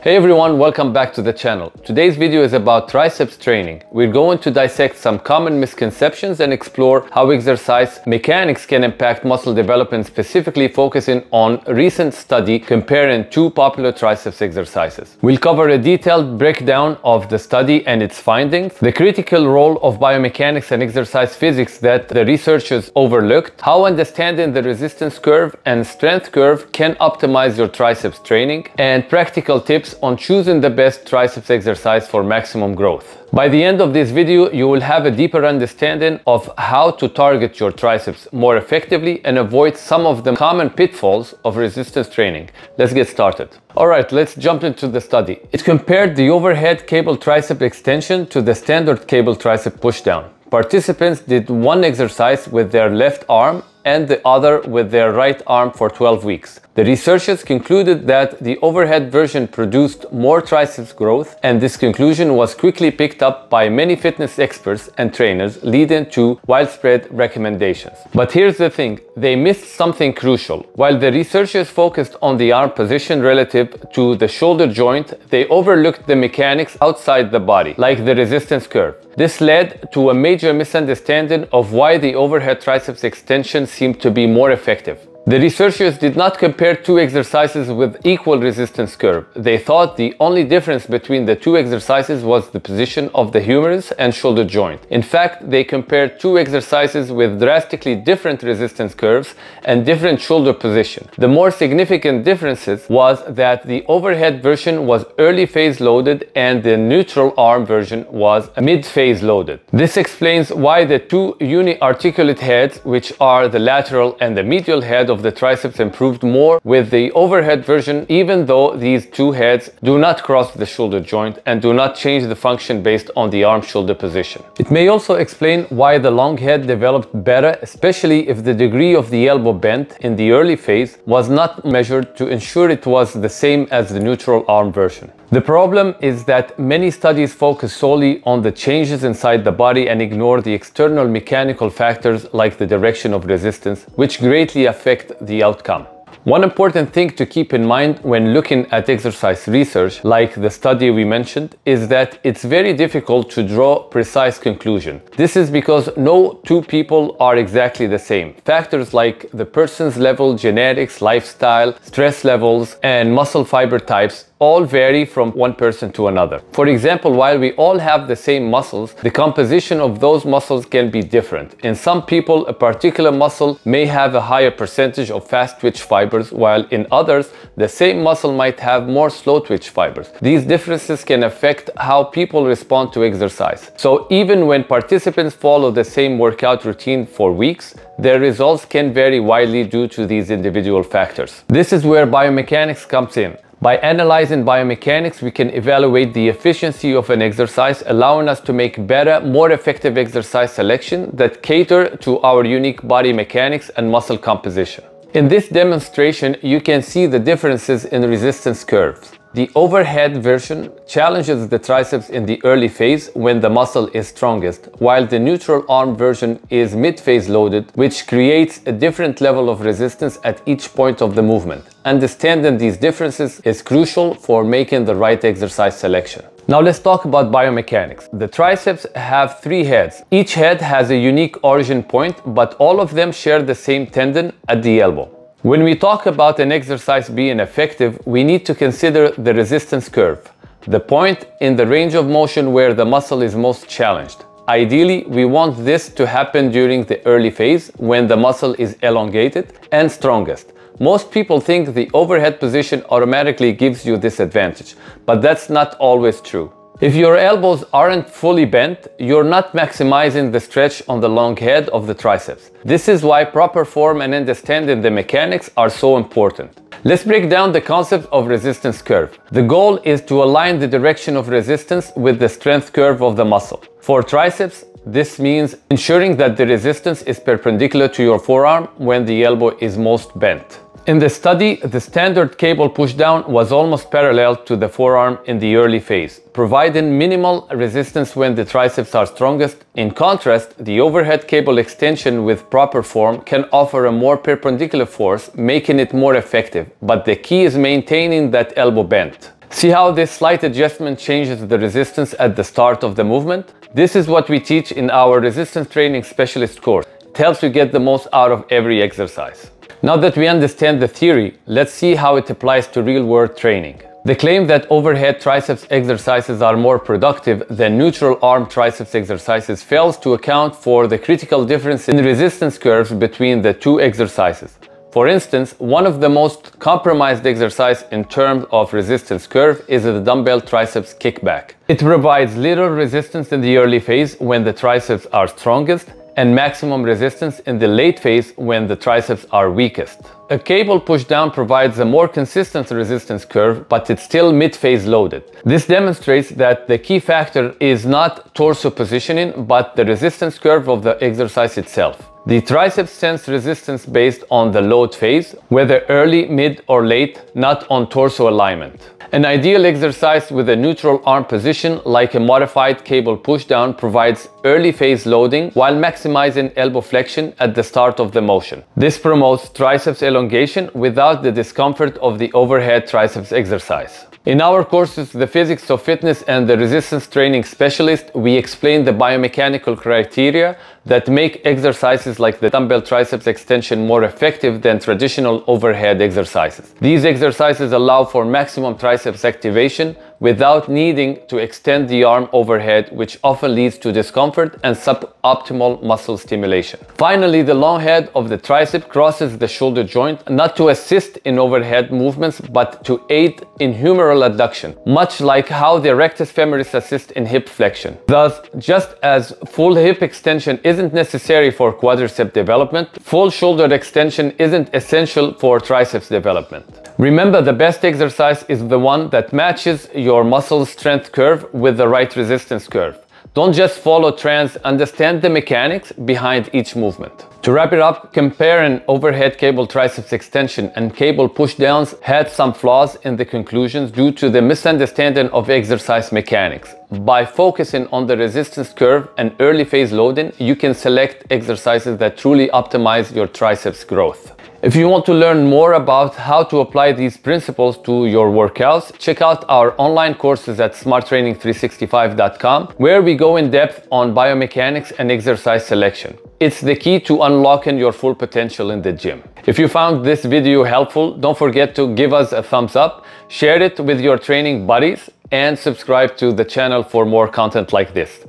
Hey everyone, welcome back to the channel. Today's video is about triceps training. We're going to dissect some common misconceptions and explore how exercise mechanics can impact muscle development, specifically focusing on a recent study comparing two popular triceps exercises. We'll cover a detailed breakdown of the study and its findings, the critical role of biomechanics and exercise physics that the researchers overlooked, how understanding the resistance curve and strength curve can optimize your triceps training, and practical tips on choosing the best triceps exercise for maximum growth. By the end of this video, you will have a deeper understanding of how to target your triceps more effectively and avoid some of the common pitfalls of resistance training. Let's get started. All right, let's jump into the study. It compared the overhead cable tricep extension to the standard cable tricep pushdown. Participants did one exercise with their left arm and the other with their right arm for 12 weeks. The researchers concluded that the overhead version produced more triceps growth, and this conclusion was quickly picked up by many fitness experts and trainers, leading to widespread recommendations. But here's the thing, they missed something crucial. While the researchers focused on the arm position relative to the shoulder joint, they overlooked the mechanics outside the body, like the resistance curve. This led to a major misunderstanding of why the overhead triceps extension seemed to be more effective. The researchers did not compare two exercises with equal resistance curve. They thought the only difference between the two exercises was the position of the humerus and shoulder joint. In fact, they compared two exercises with drastically different resistance curves and different shoulder position. The more significant differences was that the overhead version was early phase loaded and the neutral arm version was mid-phase loaded. This explains why the two uniarticulate heads, which are the lateral and the medial head of the triceps, improved more with the overhead version, even though these two heads do not cross the shoulder joint and do not change the function based on the arm shoulder position. It may also explain why the long head developed better, especially if the degree of the elbow bend in the early phase was not measured to ensure it was the same as the neutral arm version. The problem is that many studies focus solely on the changes inside the body and ignore the external mechanical factors like the direction of resistance, which greatly affect the outcome. One important thing to keep in mind when looking at exercise research, like the study we mentioned, is that it's very difficult to draw precise conclusions. This is because no two people are exactly the same. Factors like the person's level, genetics, lifestyle, stress levels, and muscle fiber types all vary from one person to another. For example, while we all have the same muscles, the composition of those muscles can be different. In some people, a particular muscle may have a higher percentage of fast twitch fibers, while in others, the same muscle might have more slow twitch fibers. These differences can affect how people respond to exercise. So even when participants follow the same workout routine for weeks, their results can vary widely due to these individual factors. This is where biomechanics comes in. By analyzing biomechanics, we can evaluate the efficiency of an exercise, allowing us to make better, more effective exercise selection that cater to our unique body mechanics and muscle composition. In this demonstration, you can see the differences in resistance curves. The overhead version challenges the triceps in the early phase when the muscle is strongest, while the neutral arm version is mid-phase loaded, which creates a different level of resistance at each point of the movement. Understanding these differences is crucial for making the right exercise selection. Now let's talk about biomechanics. The triceps have three heads. Each head has a unique origin point, but all of them share the same tendon at the elbow. When we talk about an exercise being effective, we need to consider the resistance curve, the point in the range of motion where the muscle is most challenged. Ideally, we want this to happen during the early phase when the muscle is elongated and strongest. Most people think the overhead position automatically gives you this advantage, but that's not always true. If your elbows aren't fully bent, you're not maximizing the stretch on the long head of the triceps. This is why proper form and understanding the mechanics are so important. Let's break down the concept of resistance curve. The goal is to align the direction of resistance with the strength curve of the muscle. For triceps, this means ensuring that the resistance is perpendicular to your forearm when the elbow is most bent. In the study, the standard cable pushdown was almost parallel to the forearm in the early phase, providing minimal resistance when the triceps are strongest. In contrast, the overhead cable extension with proper form can offer a more perpendicular force, making it more effective, but the key is maintaining that elbow bend. See how this slight adjustment changes the resistance at the start of the movement? This is what we teach in our Resistance Training Specialist course. It helps you get the most out of every exercise. Now that we understand the theory, let's see how it applies to real-world training. The claim that overhead triceps exercises are more productive than neutral arm triceps exercises fails to account for the critical difference in resistance curves between the two exercises. For instance, one of the most compromised exercises in terms of resistance curve is the dumbbell triceps kickback. It provides little resistance in the early phase when the triceps are strongest, and maximum resistance in the late phase when the triceps are weakest. A cable pushdown provides a more consistent resistance curve, but it's still mid-phase loaded. This demonstrates that the key factor is not torso positioning, but the resistance curve of the exercise itself. The triceps sense resistance based on the load phase, whether early, mid, or late, not on torso alignment. An ideal exercise with a neutral arm position, like a modified cable pushdown, provides early phase loading while maximizing elbow flexion at the start of the motion. This promotes triceps elongation without the discomfort of the overhead triceps exercise. In our courses, The Physics of Fitness and the Resistance Training Specialist, we explain the biomechanical criteria that make exercises like the dumbbell triceps extension more effective than traditional overhead exercises. These exercises allow for maximum triceps activation without needing to extend the arm overhead, which often leads to discomfort and suboptimal muscle stimulation. Finally, the long head of the tricep crosses the shoulder joint not to assist in overhead movements, but to aid in humeral adduction, much like how the rectus femoris assists in hip flexion. Thus, just as full hip extension isn't necessary for quadricep development, full shoulder extension isn't essential for triceps development. Remember, the best exercise is the one that matches your muscle strength curve with the right resistance curve. Don't just follow trends, understand the mechanics behind each movement. To wrap it up, comparing overhead cable triceps extension and cable pushdowns had some flaws in the conclusions due to the misunderstanding of exercise mechanics. By focusing on the resistance curve and early phase loading, you can select exercises that truly optimize your triceps growth. If you want to learn more about how to apply these principles to your workouts, check out our online courses at smarttraining365.com, where we go in depth on biomechanics and exercise selection. It's the key to unlocking your full potential in the gym. If you found this video helpful, don't forget to give us a thumbs up, share it with your training buddies, and subscribe to the channel for more content like this.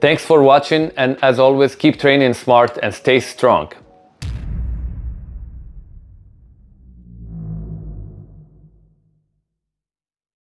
Thanks for watching, and as always, keep training smart and stay strong.